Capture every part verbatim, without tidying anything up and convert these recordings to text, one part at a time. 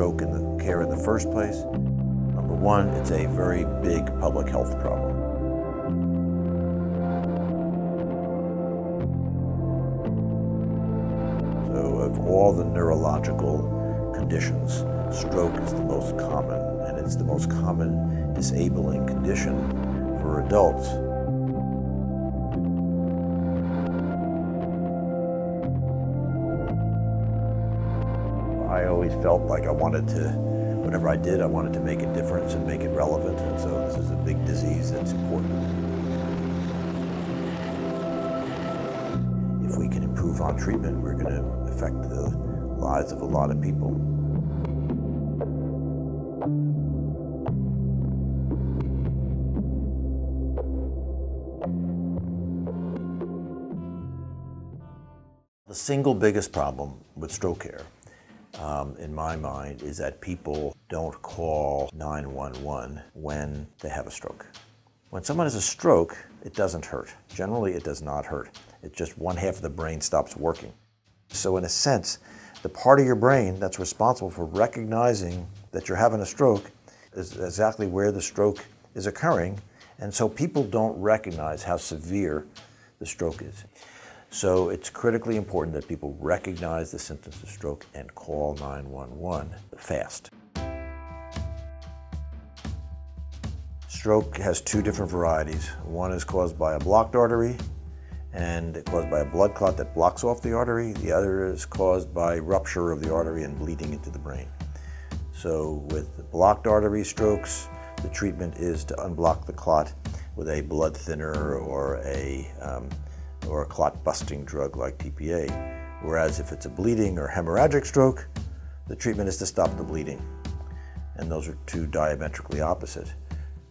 stroke in the care in the first place. Number one, it's a very big public health problem. So of all the neurological conditions, stroke is the most common, and it's the most common disabling condition for adults. I always felt like I wanted to, whatever I did, I wanted to make a difference and make it relevant, and so this is a big disease that's important. If we can improve on treatment, we're going to affect the lives of a lot of people. The single biggest problem with stroke care, Um, in my mind, is that people don't call nine one one when they have a stroke. When someone has a stroke, it doesn't hurt. Generally, it does not hurt. It's just one half of the brain stops working. So in a sense, the part of your brain that's responsible for recognizing that you're having a stroke is exactly where the stroke is occurring, and so people don't recognize how severe the stroke is. So it's critically important that people recognize the symptoms of stroke and call nine one one fast. Stroke has two different varieties. One is caused by a blocked artery and caused by a blood clot that blocks off the artery. The other is caused by rupture of the artery and bleeding into the brain. So with the blocked artery strokes, the treatment is to unblock the clot with a blood thinner or a um, or a clot-busting drug like T P A. Whereas if it's a bleeding or hemorrhagic stroke, the treatment is to stop the bleeding. And those are two diametrically opposite.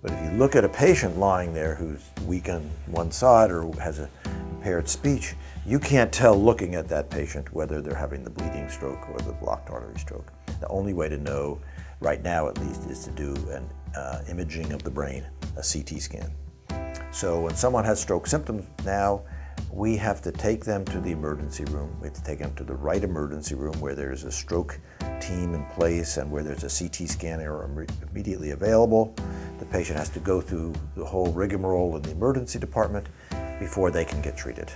But if you look at a patient lying there who's weak on one side or has a impaired speech, you can't tell looking at that patient whether they're having the bleeding stroke or the blocked artery stroke. The only way to know, right now at least, is to do an uh, imaging of the brain, a C T scan. So when someone has stroke symptoms now, we have to take them to the emergency room. We have to take them to the right emergency room where there's a stroke team in place and where there's a C T scanner immediately available. The patient has to go through the whole rigmarole in the emergency department before they can get treated.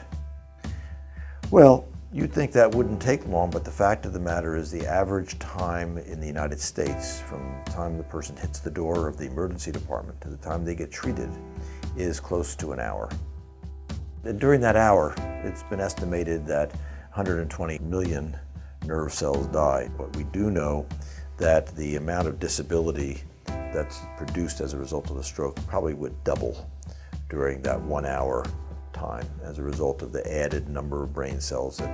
Well, you'd think that wouldn't take long, but the fact of the matter is the average time in the United States from the time the person hits the door of the emergency department to the time they get treated is close to an hour. During that hour, it's been estimated that one hundred twenty million nerve cells die, but we do know that the amount of disability that's produced as a result of the stroke probably would double during that one hour time as a result of the added number of brain cells that,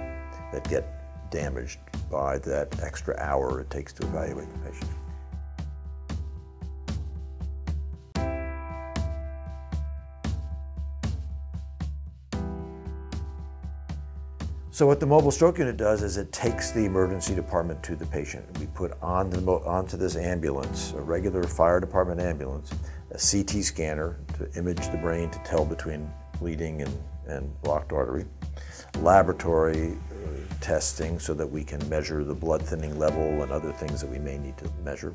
that get damaged by that extra hour it takes to evaluate the patient. So what the Mobile Stroke Unit does is it takes the emergency department to the patient. We put on the, onto this ambulance, a regular fire department ambulance, a C T scanner to image the brain to tell between bleeding and, and blocked artery, laboratory testing so that we can measure the blood thinning level and other things that we may need to measure,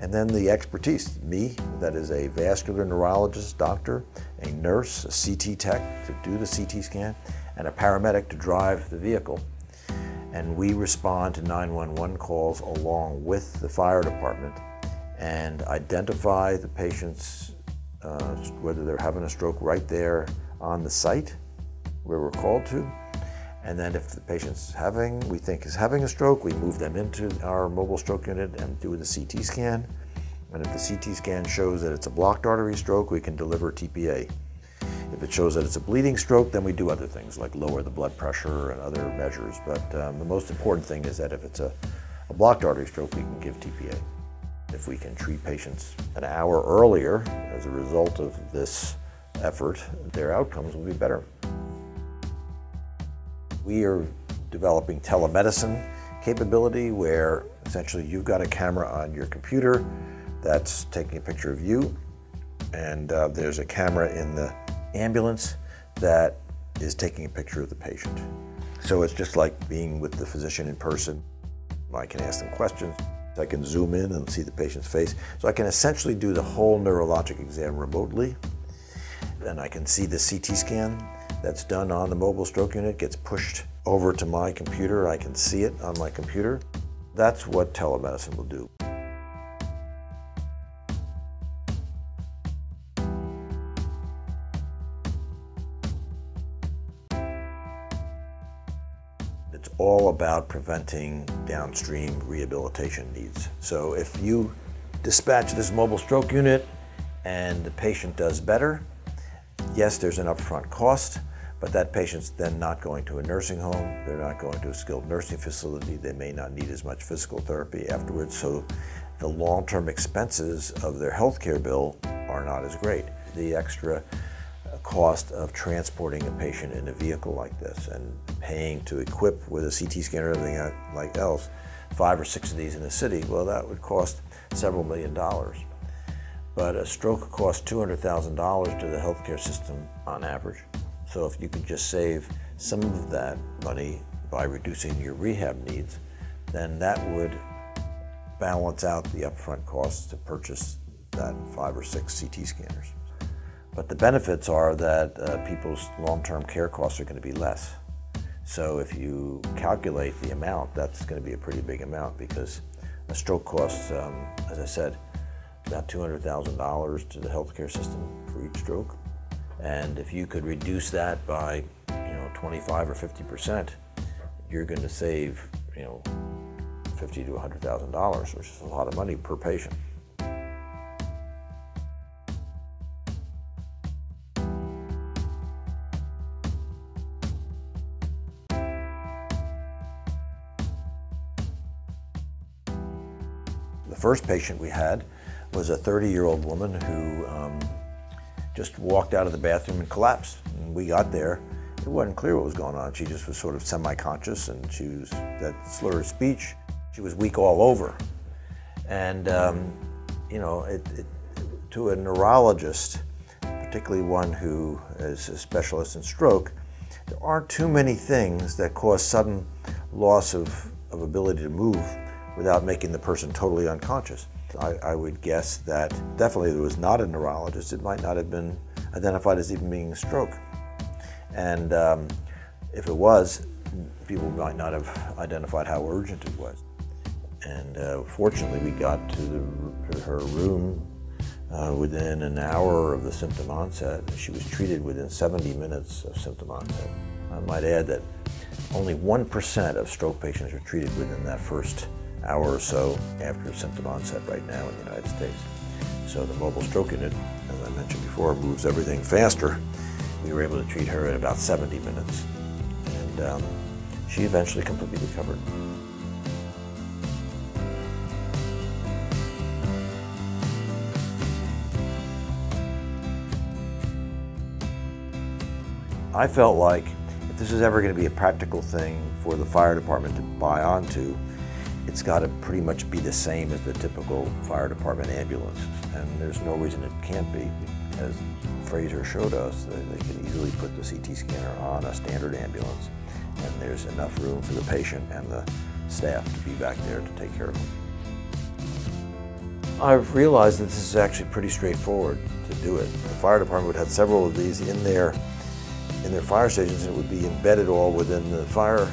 and then the expertise, me, that is a vascular neurologist, doctor, a nurse, a C T tech to do the C T scan, and a paramedic to drive the vehicle. And we respond to nine one one calls along with the fire department and identify the patients, uh, whether they're having a stroke, right there on the site where we're called to. And then if the patient's having, we think is having a stroke, we move them into our mobile stroke unit and do the C T scan. And if the C T scan shows that it's a blocked artery stroke, we can deliver T P A. If it shows that it's a bleeding stroke, then we do other things like lower the blood pressure and other measures. But um, the most important thing is that if it's a, a blocked artery stroke, we can give T P A. If we can treat patients an hour earlier as a result of this effort, their outcomes will be better. We are developing telemedicine capability where essentially you've got a camera on your computer that's taking a picture of you, and uh, there's a camera in the ambulance that is taking a picture of the patient. So it's just like being with the physician in person. I can ask them questions. I can zoom in and see the patient's face. So I can essentially do the whole neurologic exam remotely. And I can see the C T scan that's done on the mobile stroke unit, gets pushed over to my computer. I can see it on my computer. That's what telemedicine will do. It's all about preventing downstream rehabilitation needs. So if you dispatch this mobile stroke unit and the patient does better, yes, there's an upfront cost, but that patient's then not going to a nursing home, they're not going to a skilled nursing facility, they may not need as much physical therapy afterwards, so the long-term expenses of their healthcare bill are not as great. The extra cost of transporting a patient in a vehicle like this and paying to equip with a C T scanner and everything like else, five or six of these in a city, well, that would cost several million dollars. But a stroke costs two hundred thousand dollars to the healthcare system on average. So if you could just save some of that money by reducing your rehab needs, then that would balance out the upfront costs to purchase that five or six C T scanners. But the benefits are that uh, people's long-term care costs are going to be less. So if you calculate the amount, that's going to be a pretty big amount, because a stroke costs, um, as I said, about two hundred thousand dollars to the healthcare system for each stroke. And if you could reduce that by, you know, twenty-five or fifty percent, you're going to save, you know, fifty to one hundred thousand dollars, which is a lot of money per patient. The first patient we had was a thirty-year-old woman who um, just walked out of the bathroom and collapsed. And we got there. It wasn't clear what was going on. She just was sort of semi-conscious, and she was that slur of speech. She was weak all over. And um, you know, it, it, to a neurologist, particularly one who is a specialist in stroke, there aren't too many things that cause sudden loss of, of ability to move without making the person totally unconscious. I, I would guess that definitely there was not a neurologist. It might not have been identified as even being a stroke. And um, if it was, people might not have identified how urgent it was. And uh, fortunately, we got to, the, to her room uh, within an hour of the symptom onset. She was treated within seventy minutes of symptom onset. I might add that only one percent of stroke patients are treated within that first hour or so after symptom onset right now in the United States. So the mobile stroke unit, as I mentioned before, moves everything faster. We were able to treat her in about seventy minutes, and um, she eventually completely recovered. I felt like if this is ever going to be a practical thing for the fire department to buy onto, it's got to pretty much be the same as the typical fire department ambulance, and there's no reason it can't be. As Fraser showed us, they, they can easily put the C T scanner on a standard ambulance, and there's enough room for the patient and the staff to be back there to take care of them. I've realized that this is actually pretty straightforward to do it. The fire department would have several of these in their, in their fire stations, and it would be embedded all within the fire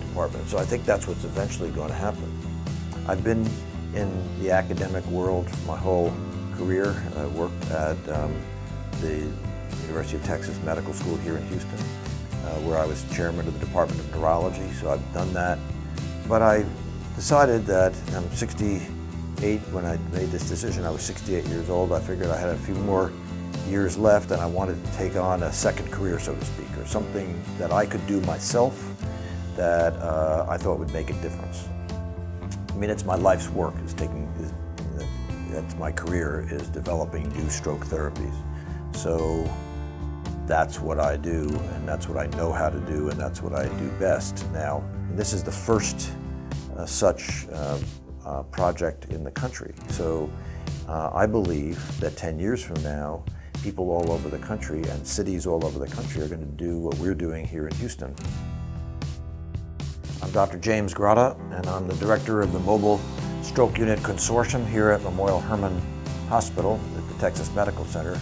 department. So I think that's what's eventually going to happen. I've been in the academic world my whole career. I worked at um, the University of Texas Medical School here in Houston, uh, where I was chairman of the Department of Neurology, so I've done that. But I decided that I'm sixty-eight when I made this decision. I was sixty-eight years old. I figured I had a few more years left, and I wanted to take on a second career, so to speak, or something that I could do myself that uh, I thought would make a difference. I mean, it's my life's work, is taking, is, that's my career, is developing new stroke therapies. So that's what I do, and that's what I know how to do, and that's what I do best. Now, this is the first uh, such uh, uh, project in the country. So uh, I believe that ten years from now, people all over the country and cities all over the country are going to do what we're doing here in Houston. I'm Doctor James Grotta, and I'm the director of the Mobile Stroke Unit Consortium here at Memorial Hermann Hospital at the Texas Medical Center.